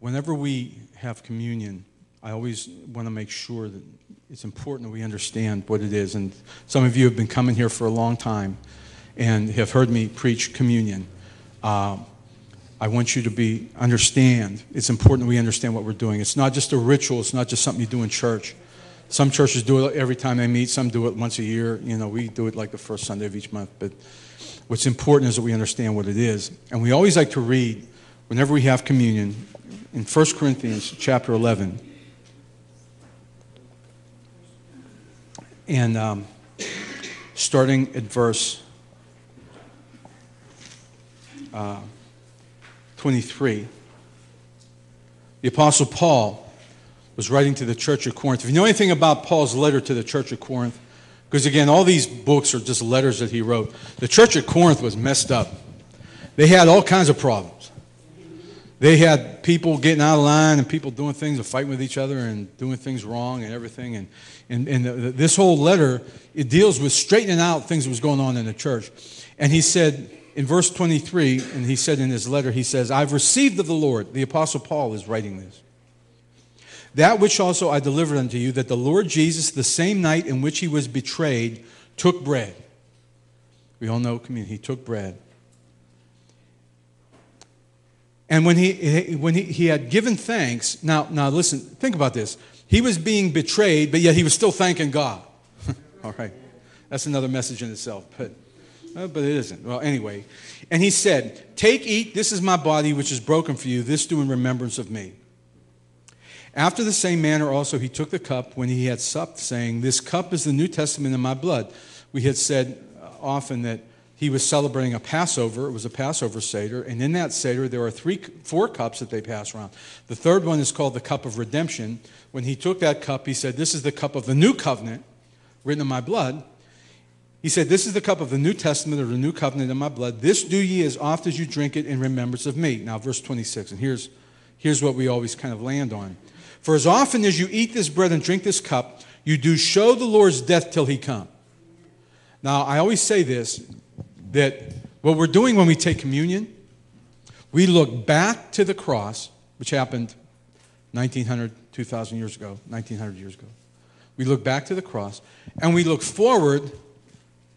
Whenever we have communion, I always want to make sure that it's important that we understand what it is. And some of you have been coming here for a long time and have heard me preach communion. I want you to understand. It's important we understand what we're doing. It's not just a ritual. It's not just something you do in church. Some churches do it every time they meet. Some do it once a year. You know, we do it like the first Sunday of each month. But what's important is that we understand what it is. And we always like to read, whenever we have communion, in 1 Corinthians chapter 11. And starting at verse 23, the Apostle Paul was writing to the church of Corinth. If you know anything about Paul's letter to the church of Corinth, because again, all these books are just letters that he wrote. The church of Corinth was messed up. They had all kinds of problems. They had people getting out of line and people doing things and fighting with each other and doing things wrong and everything. And this whole letter, it deals with straightening out things that was going on in the church. And he said in verse 23, and he said in his letter, he says, I've received of the Lord, the Apostle Paul is writing this, that which also I delivered unto you, that the Lord Jesus, the same night in which he was betrayed, took bread. We all know communion. He took bread. And when he had given thanks, now listen, think about this. He was being betrayed, but yet he was still thanking God. All right. That's another message in itself, but it isn't. Well, anyway. And he said, take, eat, this is my body, which is broken for you. This do in remembrance of me. After the same manner also he took the cup when he had supped, saying, this cup is the New Testament in my blood. We had said often that he was celebrating a Passover. It was a Passover Seder. And in that Seder, there are four cups that they pass around. The third one is called the cup of redemption. When he took that cup, he said, this is the cup of the new covenant written in my blood. He said, this is the cup of the New Testament or the new covenant in my blood. This do ye as oft as you drink it in remembrance of me. Now, verse 26. And here's what we always kind of land on. For as often as you eat this bread and drink this cup, you do show the Lord's death till he come. Now, I always say this, that what we're doing when we take communion, we look back to the cross, which happened 1900 years ago. We look back to the cross, and we look forward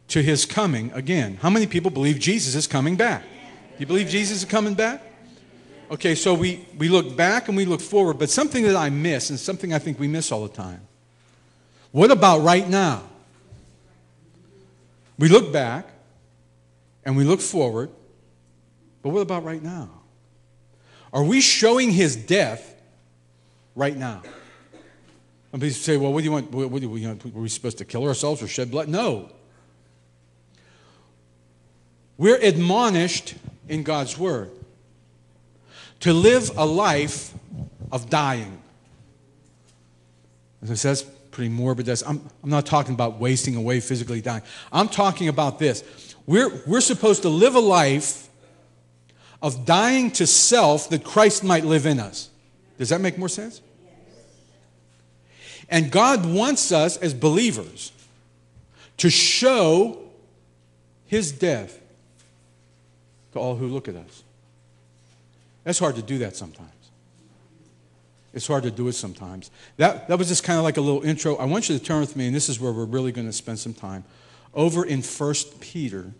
to his coming again. How many people believe Jesus is coming back? Do you believe Jesus is coming back? Okay, so we look back and we look forward, but something that I miss, and something I think we miss all the time, what about right now? We look back, and we look forward, but what about right now? Are we showing his death right now? And people say, well, what do you want? Were we supposed to kill ourselves or shed blood? No. We're admonished in God's word to live a life of dying. As I said, that's pretty morbid. I'm not talking about wasting away, physically dying. I'm talking about this. We're supposed to live a life of dying to self that Christ might live in us. Does that make more sense? And God wants us as believers to show his death to all who look at us. That's hard to do that sometimes. It's hard to do it sometimes. That was just kind of like a little intro. I want you to turn with me, and this is where we're really going to spend some time. Over in 1 Peter,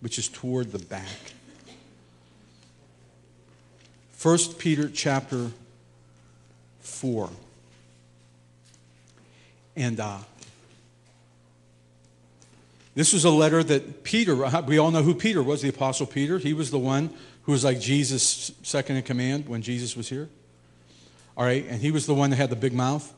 which is toward the back. 1 Peter chapter 4. And this was a letter that Peter, we all know who Peter was, the Apostle Peter. He was the one who was like Jesus' second in command when Jesus was here. All right, and he was the one that had the big mouth.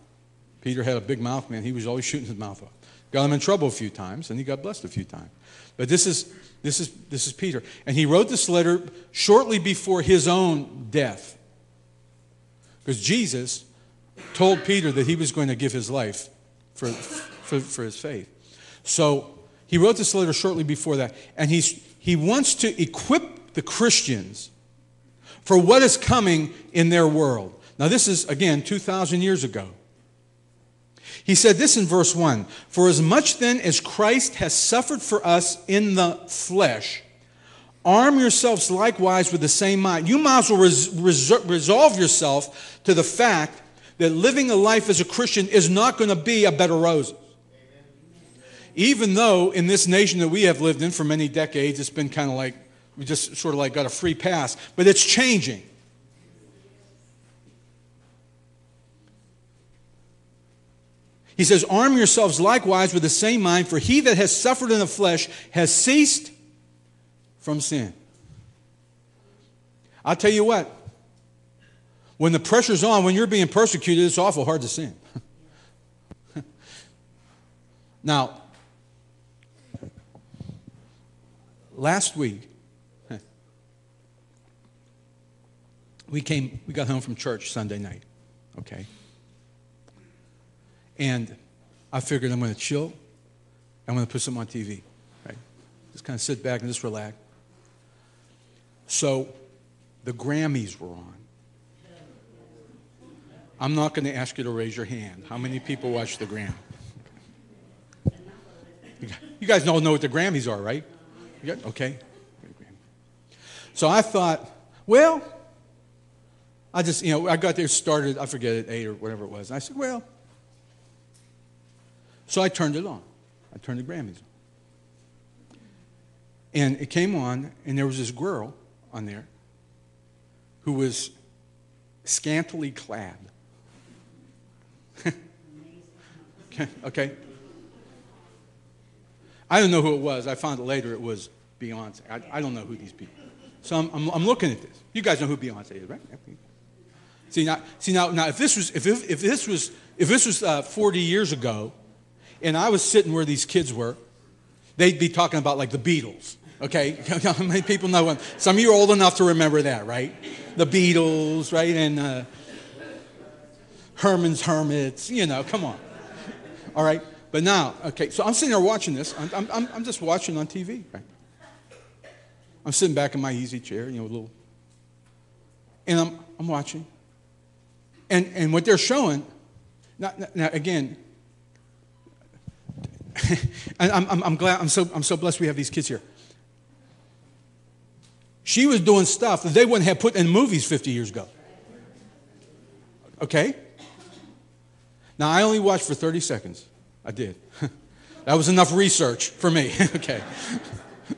Peter had a big mouth, man. He was always shooting his mouth off. Got him in trouble a few times, and he got blessed a few times. But this is Peter. And he wrote this letter shortly before his own death. Because Jesus told Peter that he was going to give his life for his faith. So he wrote this letter shortly before that. And he wants to equip the Christians for what is coming in their world. Now this is, again, 2,000 years ago. He said this in verse 1, for as much then as Christ has suffered for us in the flesh, Arm yourselves likewise with the same mind. You might as well resolve yourself to the fact that living a life as a Christian is not going to be a bed of roses. Even though in this nation that we have lived in for many decades, it's been kind of like, we just sort of like got a free pass, but it's changing. He says, arm yourselves likewise with the same mind, for he that has suffered in the flesh has ceased from sin. I'll tell you what, when the pressure's on, when you're being persecuted, it's awful hard to sin. Now, last week, we got home from church Sunday night, okay? And I figured I'm going to chill. I'm going to put something on TV, right? Just kind of sit back and just relax. So the Grammys were on. I'm not going to ask you to raise your hand. How many people watch the Grammys? You guys all know what the Grammys are, right? Okay. So I thought, well, I just, you know, I got there, started, I forget, at 8 or whatever it was. And I said, well. So I turned it on. I turned the Grammys on. And it came on, and there was this girl on there who was scantily clad. Okay. I don't know who it was. I found it later. It was Beyonce. I don't know who these people are. So I'm looking at this. You guys know who Beyonce is, right? See now. If this was 40 years ago, and I was sitting where these kids were, they'd be talking about like the Beatles. Okay, how many people know them? Some of you are old enough to remember that, right? The Beatles, right? And Herman's Hermits. You know, come on. All right. But now, okay, so I'm sitting there watching this. I'm just watching on TV. Right? I'm sitting back in my easy chair, you know, a little. And I'm watching. And what they're showing, now again, I'm glad, I'm so blessed we have these kids here. She was doing stuff that they wouldn't have put in movies 50 years ago. Okay? Now, I only watched for 30 seconds. I did. That was enough research for me. Okay.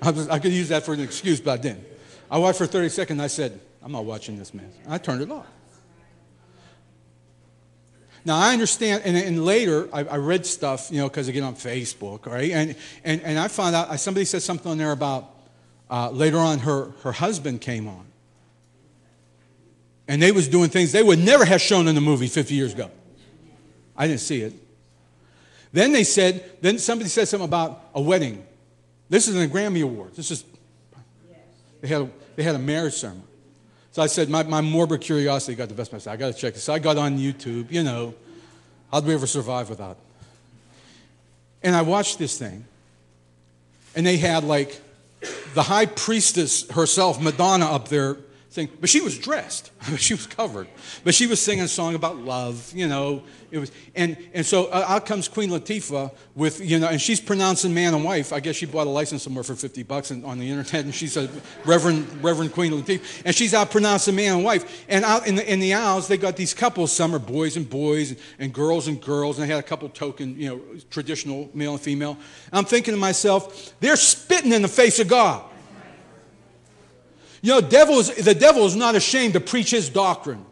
I could use that for an excuse, but I didn't. I watched for 30 seconds. I said, I'm not watching this, man. I turned it off. Now, I understand, and later, I read stuff, you know, because I get on Facebook, all right? And I found out, somebody said something on there about, later on, her husband came on. And they was doing things they would never have shown in the movie 50 years ago. I didn't see it. Then they said, then somebody said something about a wedding. This is in the Grammy Awards. This is, they had a marriage ceremony. So I said, my morbid curiosity got the best of myself. I got to check this. So I got on YouTube, you know, how do we ever survive without it? And I watched this thing. And they had like the high priestess herself, Madonna, up there singing. But she was dressed. She was covered. But she was singing a song about love, you know. It was, and so out comes Queen Latifah with, you know, and she's pronouncing man and wife. I guess she bought a license somewhere for $50 on the internet, and she said, Reverend Queen Latifah. And she's out pronouncing man and wife. And out in the aisles, they got these couples. Some are boys and boys, and girls and girls, and they had a couple token, you know, traditional male and female. And I'm thinking to myself, they're spitting in the face of God. You know, the devil is not ashamed to preach his doctrine.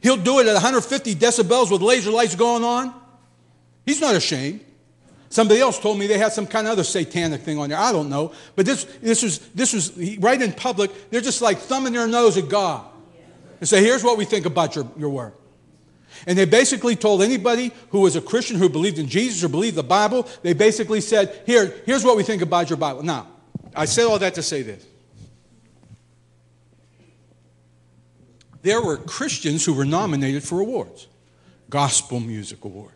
He'll do it at 150 decibels with laser lights going on. He's not ashamed. Somebody else told me they had some kind of other satanic thing on there. I don't know. But this was right in public. They're just like thumbing their nose at God. And say, here's what we think about your word. And they basically told anybody who was a Christian who believed in Jesus or believed the Bible, they basically said, here's what we think about your Bible. Now, I said all that to say this. There were Christians who were nominated for awards, gospel music awards.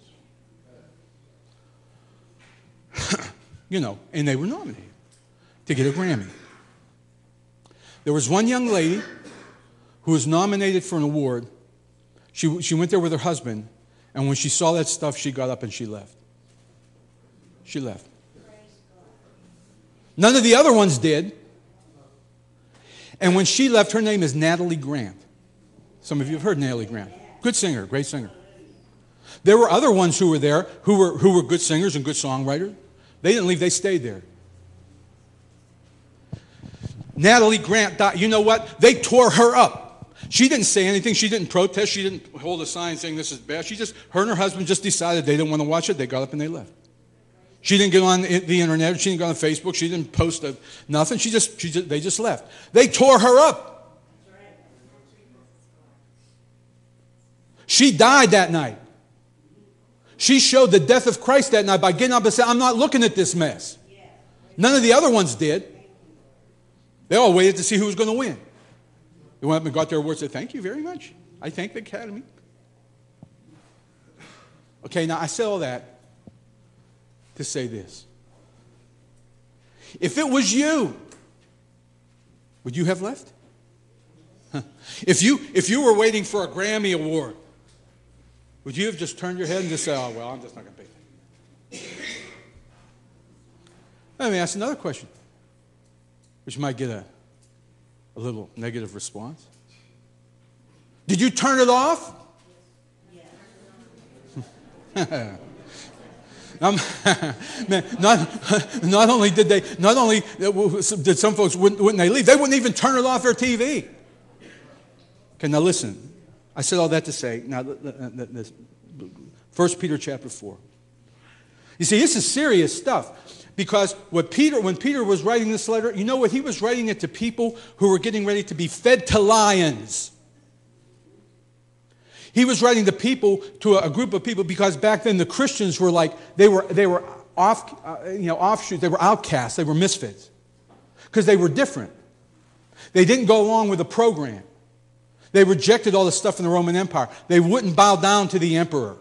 You know, and they were nominated to get a Grammy. There was one young lady who was nominated for an award. She went there with her husband, and when she saw that stuff, she got up and she left. She left. None of the other ones did. And when she left, her name is Natalie Grant. Some of you have heard Natalie Grant. Good singer, great singer. There were other ones who were there who were good singers and good songwriters. They didn't leave, they stayed there. Natalie Grant died. You know what? They tore her up. She didn't say anything. She didn't protest. She didn't hold a sign saying this is bad. She just, her and her husband just decided they didn't want to watch it. They got up and they left. She didn't get on the internet. She didn't go on Facebook. She didn't post nothing. They just left. They tore her up. She died that night. She showed the death of Christ that night by getting up and saying, I'm not looking at this mess. None of the other ones did. They all waited to see who was going to win. They went up and got their awards and said, thank you very much. I thank the Academy. Okay, now I say all that to say this. If it was you, would you have left? Huh. If you were waiting for a Grammy award, would you have just turned your head and just said, oh, well, I'm just not going to pay that? Let me ask another question, which might get a little negative response. Did you turn it off? Yeah. Not only did some folks wouldn't they leave, they wouldn't even turn it off their TV. Okay, now listen. I said all that to say, now, 1 Peter chapter 4. You see, this is serious stuff. Because when Peter was writing this letter, you know what? He was writing it to people who were getting ready to be fed to lions. He was writing to people, to a group of people, because back then the Christians were like, they were offshoot, they were outcasts, they were misfits. Because they were different. They didn't go along with the program. They rejected all the stuff in the Roman Empire. They wouldn't bow down to the emperor.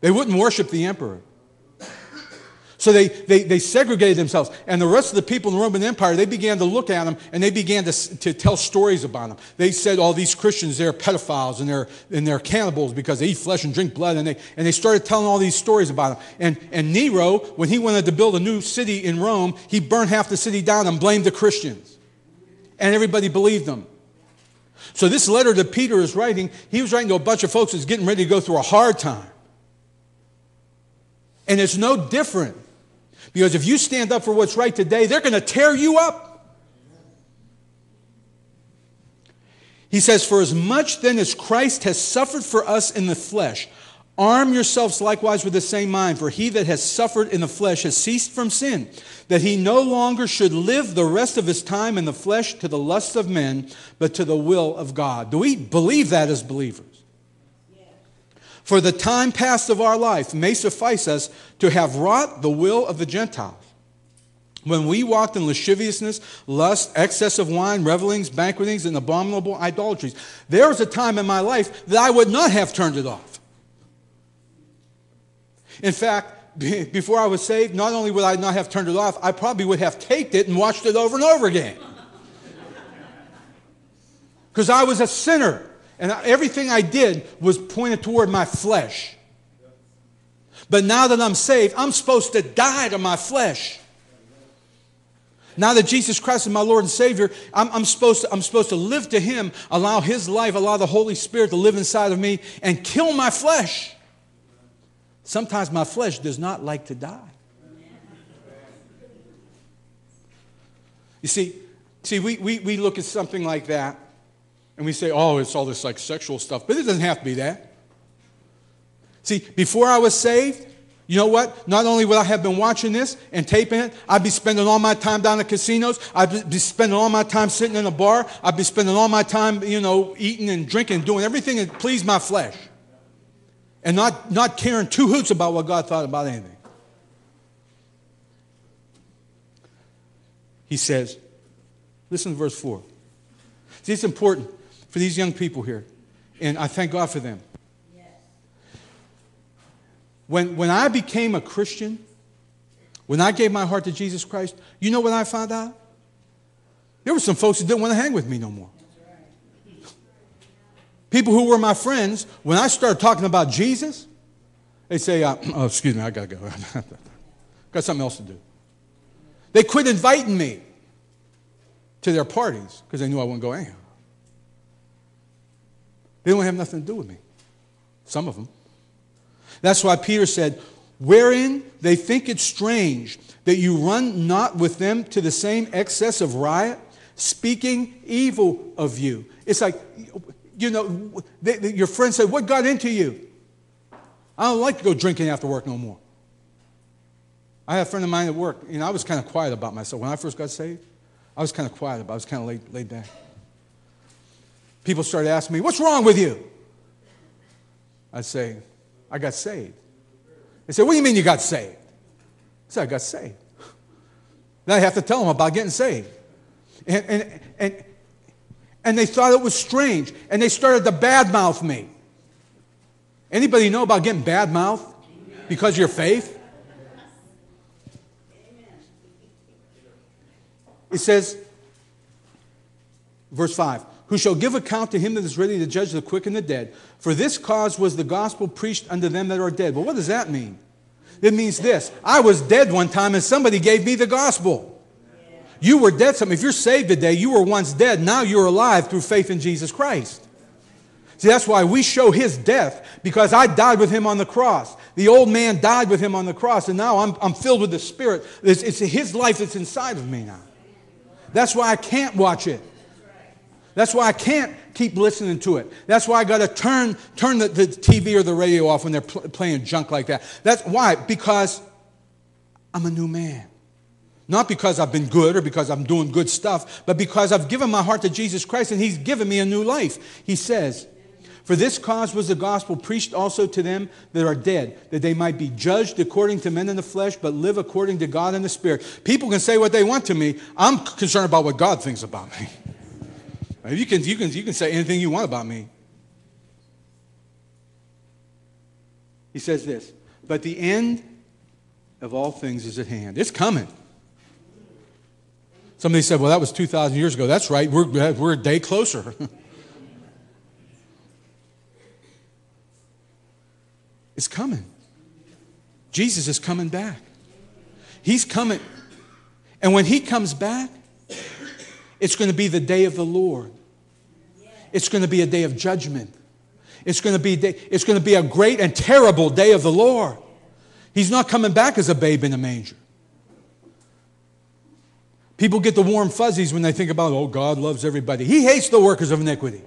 They wouldn't worship the emperor. So they segregated themselves. And the rest of the people in the Roman Empire, they began to look at them and they began to tell stories about them. They said, all these Christians, they're pedophiles and they're cannibals because they eat flesh and drink blood. And they started telling all these stories about them. And Nero, when he wanted to build a new city in Rome, he burned half the city down and blamed the Christians. And everybody believed them. So this letter that Peter is writing, he was writing to a bunch of folks that's getting ready to go through a hard time. And it's no different. Because if you stand up for what's right today, they're going to tear you up. He says, for as much then as Christ has suffered for us in the flesh, arm yourselves likewise with the same mind, for he that has suffered in the flesh has ceased from sin, that he no longer should live the rest of his time in the flesh to the lusts of men, but to the will of God. Do we believe that as believers? For the time past of our life may suffice us to have wrought the will of the Gentiles. When we walked in lasciviousness, lust, excess of wine, revelings, banquetings, and abominable idolatries. There was a time in my life that I would not have turned it off. In fact, before I was saved, not only would I not have turned it off, I probably would have taped it and watched it over and over again. Because I was a sinner. And everything I did was pointed toward my flesh. But now that I'm saved, I'm supposed to die to my flesh. Now that Jesus Christ is my Lord and Savior, I'm supposed to live to Him, allow His life, allow the Holy Spirit to live inside of me and kill my flesh. Sometimes my flesh does not like to die. You see, we look at something like that. And we say, oh, it's all this like sexual stuff. But it doesn't have to be that. See, before I was saved, you know what? Not only would I have been watching this and taping it, I'd be spending all my time down at casinos. I'd be spending all my time sitting in a bar. I'd be spending all my time, eating and drinking, doing everything that pleased my flesh. And not caring two hoots about what God thought about anything. He says, listen to verse 4. See, it's important for these young people here, and I thank God for them. Yes. When I became a Christian, when I gave my heart to Jesus Christ, you know what I found out? There were some folks who didn't want to hang with me no more. That's right. People who were my friends, when I started talking about Jesus, they say, oh, excuse me, I got to go. Got something else to do. They quit inviting me to their parties because they knew I wouldn't go anyhow. They don't have nothing to do with me. Some of them. That's why Peter said, wherein they think it strange that you run not with them to the same excess of riot, speaking evil of you. It's like, you know, your friends say, what got into you? I don't like to go drinking after work no more. I had a friend of mine at work. You know, I was kind of quiet about myself. When I first got saved, I was kind of quiet about it. I was kind of laid back. People started asking me, what's wrong with you? I'd say, I got saved. They said, what do you mean you got saved? I said, I got saved. Then I have to tell them about getting saved. And they thought it was strange. And they started to badmouth me. Anybody know about getting badmouthed because of your faith? It says, verse 5, who shall give account to him that is ready to judge the quick and the dead? For this cause was the gospel preached unto them that are dead. Well, what does that mean? It means this. I was dead one time and somebody gave me the gospel. Yeah. You were dead. If you're saved today, you were once dead. Now you're alive through faith in Jesus Christ. See, that's why we show his death, because I died with him on the cross. The old man died with him on the cross, and now I'm filled with the Spirit. It's his life that's inside of me now. That's why I can't watch it. That's why I can't keep listening to it. That's why I got to turn the TV or the radio off when they're playing junk like that. That's why, because I'm a new man. Not because I've been good or because I'm doing good stuff, but because I've given my heart to Jesus Christ and he's given me a new life. He says, for this cause was the gospel preached also to them that are dead, that they might be judged according to men in the flesh, but live according to God in the Spirit. People can say what they want to me. I'm concerned about what God thinks about me. You can say anything you want about me. He says this, but the end of all things is at hand. It's coming. Somebody said, well, that was 2,000 years ago. That's right. We're a day closer. It's coming. Jesus is coming back. He's coming. And when he comes back, it's going to be the day of the Lord. It's going to be a day of judgment. It's going to be a great and terrible day of the Lord. He's not coming back as a babe in a manger. People get the warm fuzzies when they think about, oh, God loves everybody. He hates the workers of iniquity.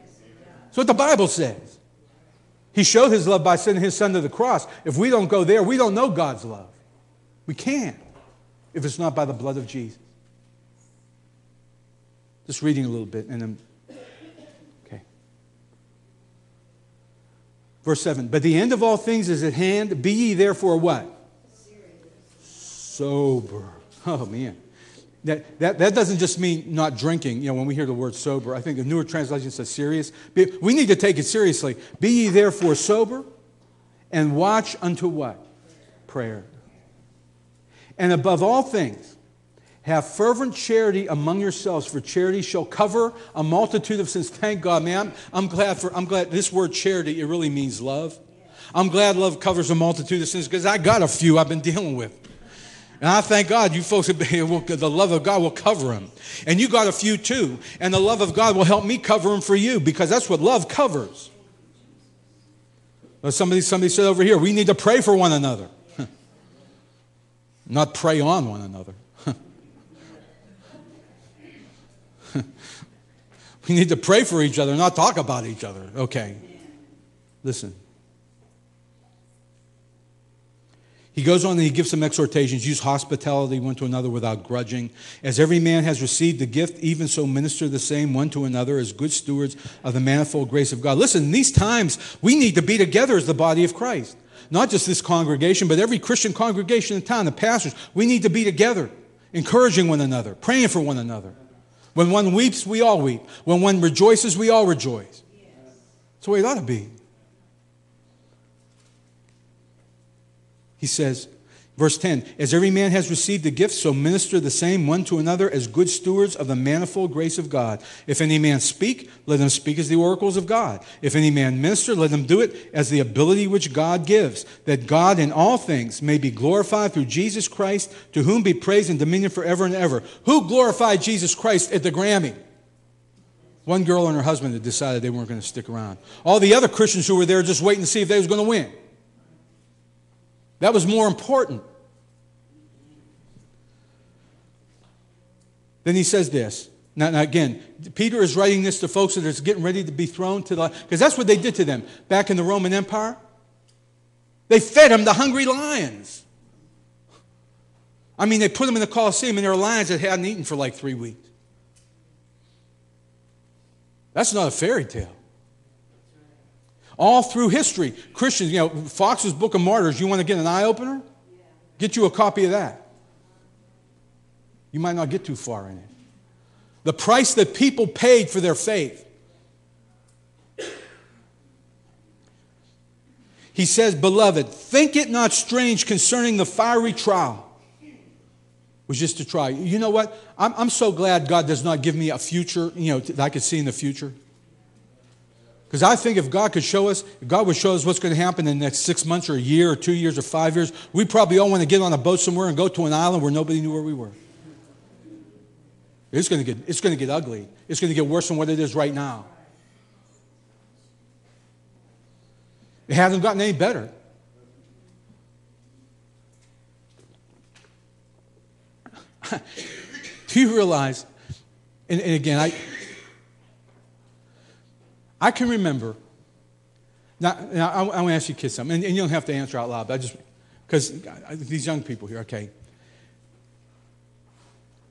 That's what the Bible says. He showed his love by sending his son to the cross. If we don't go there, we don't know God's love. We can't if it's not by the blood of Jesus. Just reading a little bit and then, okay. Verse 7, but the end of all things is at hand. Be ye therefore what? Sober. Oh, man. That doesn't just mean not drinking. You know, when we hear the word sober, I think the newer translation says serious. We need to take it seriously. Be ye therefore sober and watch unto what? Prayer. And above all things, have fervent charity among yourselves, for charity shall cover a multitude of sins. Thank God, man. I'm glad this word charity, it really means love. I'm glad love covers a multitude of sins because I got a few I've been dealing with. And I thank God you folks, the love of God will cover them. And you got a few too. And the love of God will help me cover them for you, because that's what love covers. Somebody said over here, we need to pray for one another. Not pray on one another. We need to pray for each other, not talk about each other. Okay. Listen. He goes on and he gives some exhortations. Use hospitality one to another without grudging. As every man has received the gift, even so minister the same one to another as good stewards of the manifold grace of God. Listen, in these times, we need to be together as the body of Christ. Not just this congregation, but every Christian congregation in town, the pastors. We need to be together, encouraging one another, praying for one another. When one weeps, we all weep. When one rejoices, we all rejoice. That's the way it ought to be. He says, Verse 10, as every man has received a gift, so minister the same one to another as good stewards of the manifold grace of God. If any man speak, let him speak as the oracles of God. If any man minister, let him do it as the ability which God gives, that God in all things may be glorified through Jesus Christ, to whom be praise and dominion forever and ever. Who glorified Jesus Christ at the Grammy? One girl and her husband had decided they weren't going to stick around. All the other Christians who were there just waiting to see if they was going to win. That was more important. Then he says this. Now again, Peter is writing this to folks that are getting ready to be thrown to the... Because that's what they did to them back in the Roman Empire. They fed them the hungry lions. I mean, they put them in the Colosseum and there were lions that hadn't eaten for like 3 weeks. That's not a fairy tale. All through history, Christians, you know, Fox's Book of Martyrs, you want to get an eye-opener? Get you a copy of that. You might not get too far in it. The price that people paid for their faith. He says, beloved, think it not strange concerning the fiery trial. Was just to try. You know what? I'm so glad God does not give me a future, you know, that I could see in the future. Because I think if God could show us, if God would show us what's going to happen in the next 6 months or a year or 2 years or 5 years, we probably all want to get on a boat somewhere and go to an island where nobody knew where we were. It's going to get ugly. It's going to get worse than what it is right now. It hasn't gotten any better. Do you realize, and again, I can remember, now I want to ask you kids something, and you don't have to answer out loud, but I just, because these young people here, okay.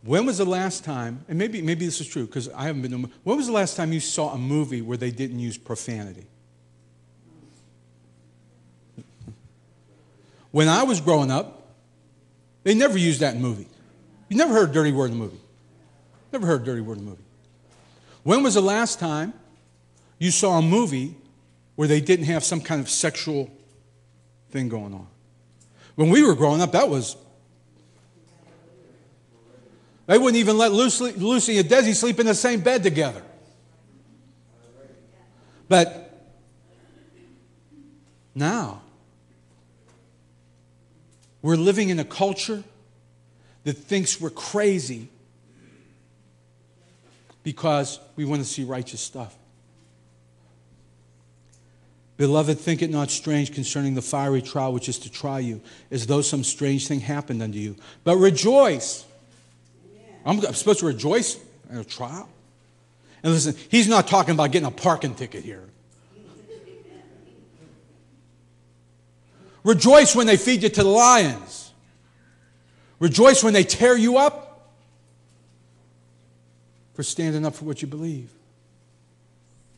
When was the last time, and maybe this is true, because I haven't been to, when was the last time you saw a movie where they didn't use profanity? When I was growing up, they never used that in movies. You never heard a dirty word in a movie. Never heard a dirty word in a movie. When was the last time you saw a movie where they didn't have some kind of sexual thing going on? When we were growing up, that was... They wouldn't even let Lucy and Desi sleep in the same bed together. But now, we're living in a culture that thinks we're crazy because we want to see righteous stuff. Beloved, think it not strange concerning the fiery trial which is to try you, as though some strange thing happened unto you. But rejoice. I'm supposed to rejoice in a trial? And listen, he's not talking about getting a parking ticket here. Rejoice when they feed you to the lions. Rejoice when they tear you up for standing up for what you believe.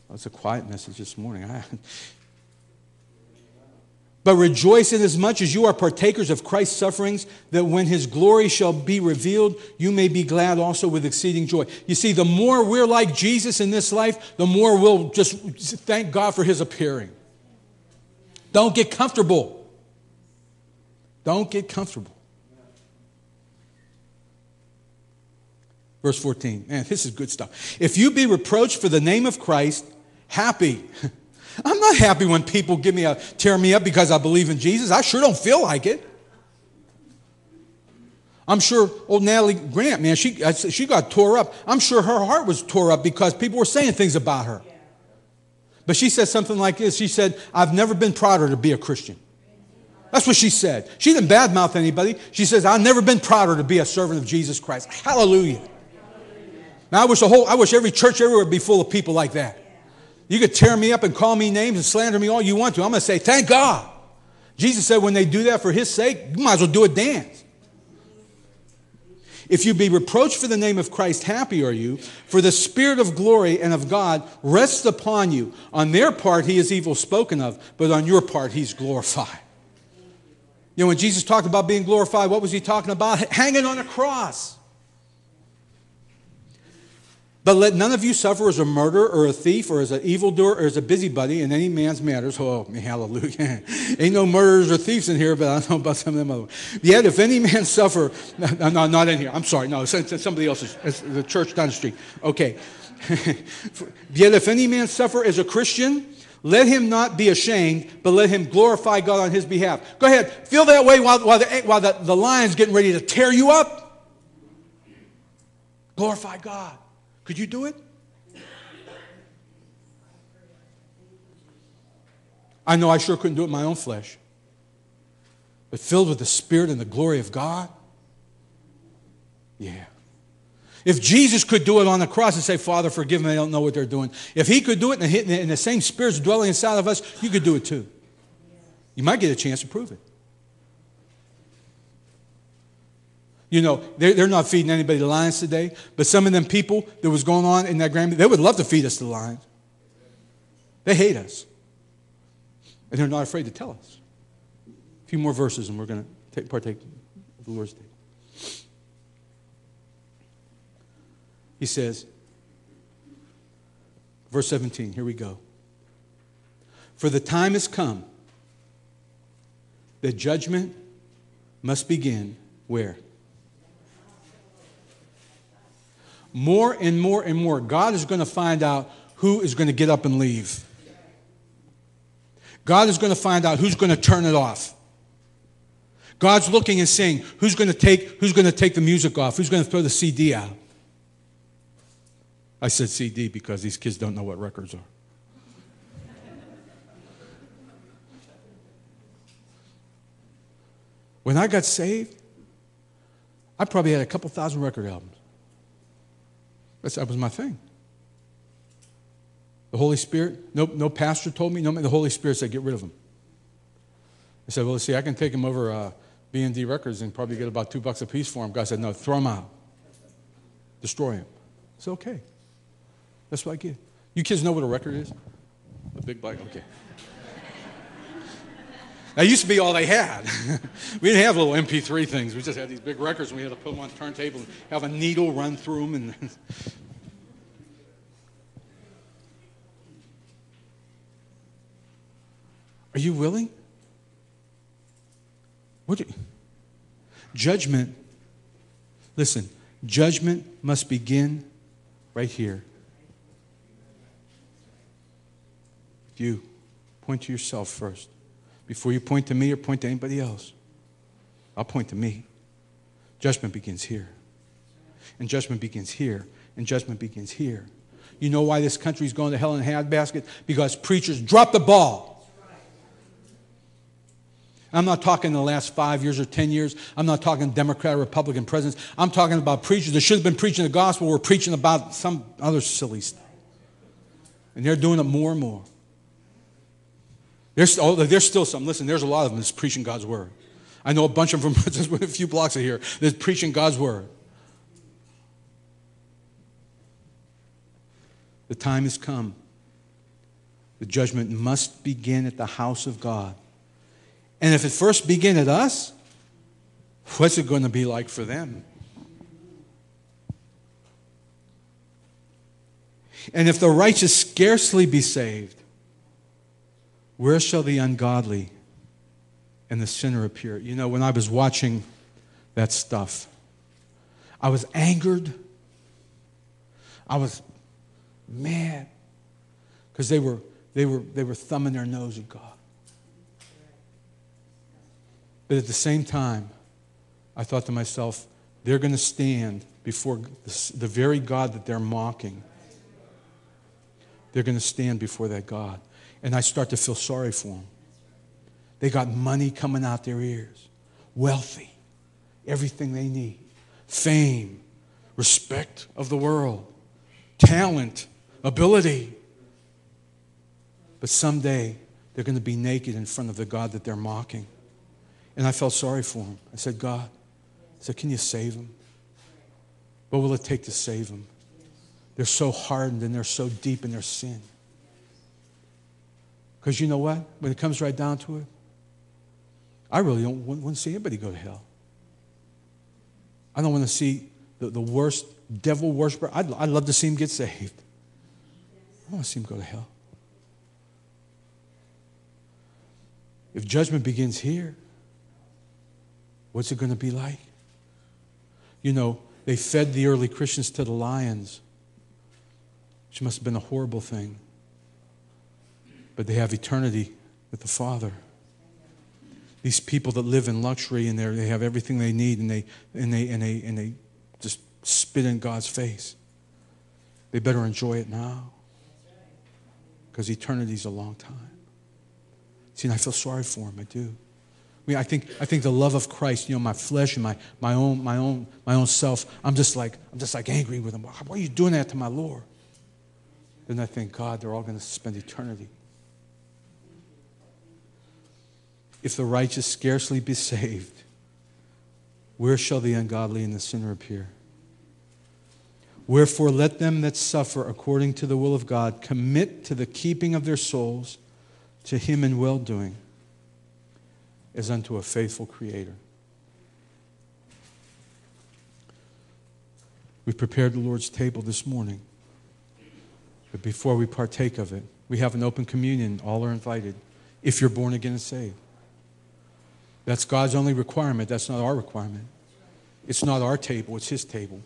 That's a quiet message this morning. But rejoice inasmuch as you are partakers of Christ's sufferings, that when his glory shall be revealed, you may be glad also with exceeding joy. You see, the more we're like Jesus in this life, the more we'll just thank God for his appearing. Don't get comfortable. Don't get comfortable. Verse 14. Man, this is good stuff. If you be reproached for the name of Christ, happy. I'm not happy when people tear me up because I believe in Jesus. I sure don't feel like it. I'm sure old Natalie Grant, man, she got tore up. I'm sure her heart was tore up because people were saying things about her. But she said something like this. She said, I've never been prouder to be a Christian. That's what she said. She didn't badmouth anybody. She says, I've never been prouder to be a servant of Jesus Christ. Hallelujah. Now, I wish every church everywhere would be full of people like that. You could tear me up and call me names and slander me all you want to. I'm going to say, thank God. Jesus said when they do that for his sake, you might as well do a dance. If you be reproached for the name of Christ, happy are you, for the Spirit of glory and of God rests upon you. On their part, he is evil spoken of, but on your part, he's glorified. You know, when Jesus talked about being glorified, what was he talking about? Hanging on a cross. But let none of you suffer as a murderer or a thief or as an evildoer or as a busybody in any man's matters. Oh, hallelujah. Ain't no murderers or thieves in here, but I don't know about some of them other ones. Yet if any man suffer, no, not in here. I'm sorry. No, it's somebody else's. It's the church down the street. Okay. Yet if any man suffer as a Christian, let him not be ashamed, but let him glorify God on his behalf. Go ahead. Feel that way while the lion's getting ready to tear you up. Glorify God. Could you do it? I know I sure couldn't do it in my own flesh. But filled with the Spirit and the glory of God? Yeah. If Jesus could do it on the cross and say, Father, forgive them, they don't know what they're doing. If he could do it and the same Spirit's dwelling inside of us, you could do it too. You might get a chance to prove it. You know, they're not feeding anybody the lions today, but some of them people that was going on in that Grammy, they would love to feed us the lions. They hate us. And they're not afraid to tell us. A few more verses and we're going to partake of the Lord's table. He says, verse 17, here we go. For the time has come that judgment must begin where? More and more and more, God is going to find out who is going to get up and leave. God is going to find out who's going to turn it off. God's looking and saying, who's going to take the music off? Who's going to throw the CD out? I said CD because these kids don't know what records are. When I got saved, I probably had a couple thousand record albums. That was my thing. The Holy Spirit, no pastor told me. No, the Holy Spirit said, get rid of them. I said, well, see, I can take them over B&D Records and probably get about $2 a piece for them. God said, no, throw them out. Destroy them. It's okay. That's what I get. You kids know what a record is? A big black, okay. That used to be all they had. We didn't have little MP3 things. We just had these big records, and we had to put them on the turntable and have a needle run through them. And are you willing? Judgment. Listen, judgment must begin right here. If you point to yourself first. Before you point to me or point to anybody else, I'll point to me. Judgment begins here. And judgment begins here. And judgment begins here. You know why this country's going to hell in a handbasket? Because preachers drop the ball. I'm not talking the last 5 years or 10 years. I'm not talking Democrat or Republican presidents. I'm talking about preachers that should have been preaching the gospel. We're preaching about some other silly stuff. And they're doing it more and more. There's still some. Listen, there's a lot of them that's preaching God's word. I know a bunch of them from just a few blocks of here that's preaching God's word. The time has come. The judgment must begin at the house of God. And if it first begins at us, what's it going to be like for them? And if the righteous scarcely be saved, where shall the ungodly and the sinner appear? You know, when I was watching that stuff, I was angered. I was mad because they were thumbing their nose at God. But at the same time, I thought to myself, they're going to stand before the very God that they're mocking. They're going to stand before that God. And I start to feel sorry for them. They got money coming out their ears. Wealthy. Everything they need. Fame. Respect of the world. Talent. Ability. But someday, they're going to be naked in front of the God that they're mocking. And I felt sorry for them. I said, God, I said, can you save them? What will it take to save them? They're so hardened and they're so deep in their sin. Because you know what? When it comes right down to it, I really don't want to see anybody go to hell. I don't want to see the worst devil worshiper. I'd love to see him get saved. I don't want to see him go to hell. If judgment begins here, what's it going to be like? You know, they fed the early Christians to the lions, which must have been a horrible thing. But they have eternity with the Father. These people that live in luxury and they have everything they need, and they just spit in God's face. They better enjoy it now, because eternity's a long time. See, and I feel sorry for him. I do. I mean, I think the love of Christ. You know, my flesh and my own self. I'm just like angry with him. Why are you doing that to my Lord? Then I think, God, they're all going to spend eternity. If the righteous scarcely be saved, where shall the ungodly and the sinner appear? Wherefore, let them that suffer according to the will of God commit to the keeping of their souls to him in well-doing, as unto a faithful Creator. We prepared the Lord's table this morning, but before we partake of it, we have an open communion. All are invited, if you're born again and saved. That's God's only requirement. That's not our requirement. It's not our table. It's his table.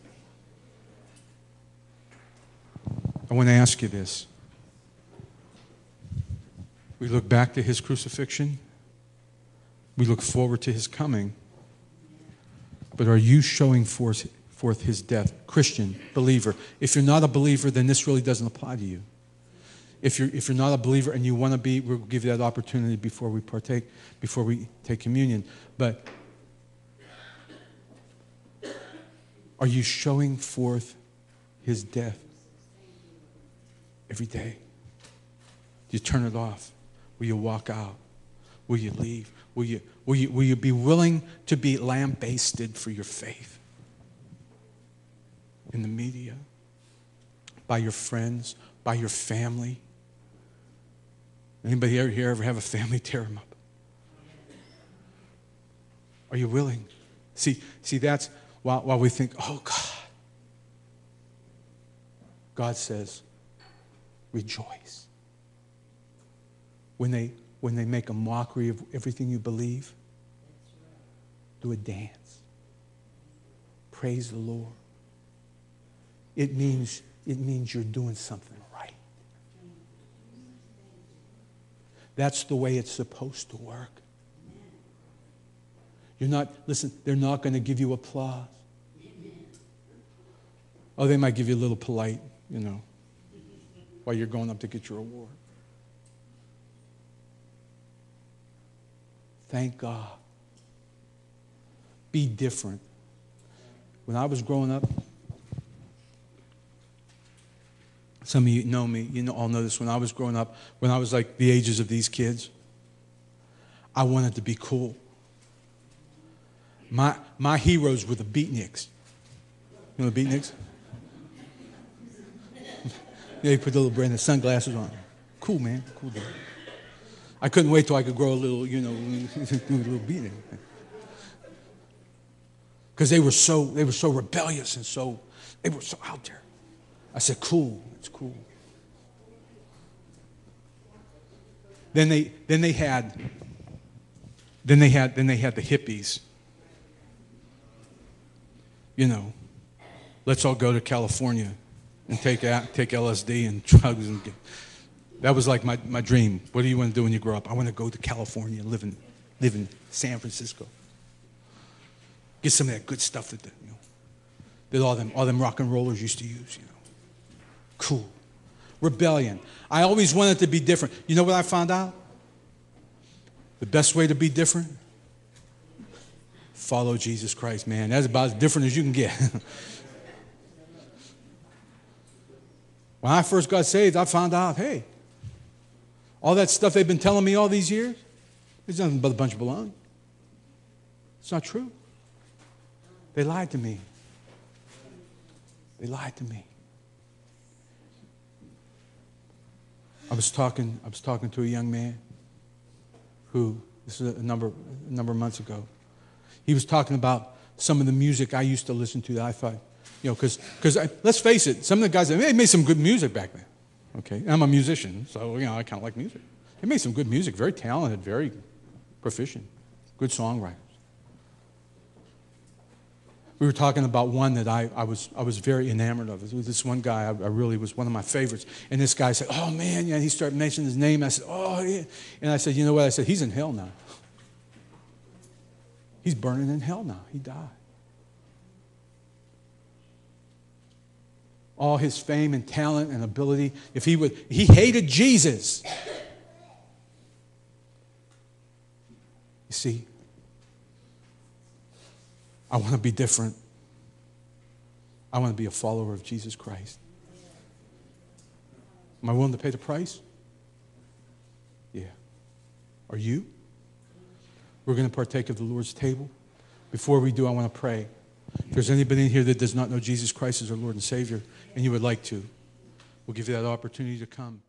I want to ask you this. We look back to his crucifixion. We look forward to his coming. But are you showing forth his death? Christian, believer. If you're not a believer, then this really doesn't apply to you. If you're not a believer and you want to be, we'll give you that opportunity before we take communion. But are you showing forth his death every day? Do you turn it off? Will you walk out? Will you leave? Will you be willing to be lambasted for your faith in the media, by your friends, by your family? Anybody here ever have a family tear them up? Are you willing? See, that's while we think, oh God. God says, rejoice. When they make a mockery of everything you believe, do a dance. Praise the Lord. It means you're doing something. That's the way it's supposed to work. You're not, listen, they're not going to give you applause. Oh, they might give you a little polite, you know, while you're going up to get your award. Thank God. Be different. When I was growing up, some of you know me, you all know this. When I was growing up, when I was like the ages of these kids, I wanted to be cool. My heroes were the beatniks. You know the beatniks? They put the little brand of sunglasses on. Cool, man. Cool dude. I couldn't wait till I could grow a little, you know, a little beatnik. Because they were so rebellious and so they were so out there. I said, cool. It's cool. Then they had the hippies. You know, let's all go to California and take LSD and drugs and that was like my dream. What do you want to do when you grow up? I want to go to California and live in San Francisco. Get some of that good stuff that that all them rock and rollers used to use, you know. Cool. Rebellion. I always wanted to be different. You know what I found out? The best way to be different? Follow Jesus Christ, man. That's about as different as you can get. When I first got saved, I found out, hey, all that stuff they've been telling me all these years, it's nothing but a bunch of baloney. It's not true. They lied to me. They lied to me. I was talking to a young man who, this is a number of months ago, he was talking about some of the music I used to listen to that I thought You know, because let's face it, some of the guys, they made some good music back then. Okay, I'm a musician, so, you know, I kind of like music. They made some good music, very talented, very proficient, good songwriters. We were talking about one that I was very enamored of. It was this one guy, I really was one of my favorites. And this guy said, oh, man, yeah, and he started mentioning his name. I said, oh, yeah. And I said, you know what? I said, he's in hell now. He's burning in hell now. He died. All his fame and talent and ability, if he would, he hated Jesus. You see, I want to be different. I want to be a follower of Jesus Christ. Am I willing to pay the price? Yeah. Are you? We're going to partake of the Lord's table. Before we do, I want to pray. If there's anybody in here that does not know Jesus Christ as our Lord and Savior, and you would like to, we'll give you that opportunity to come.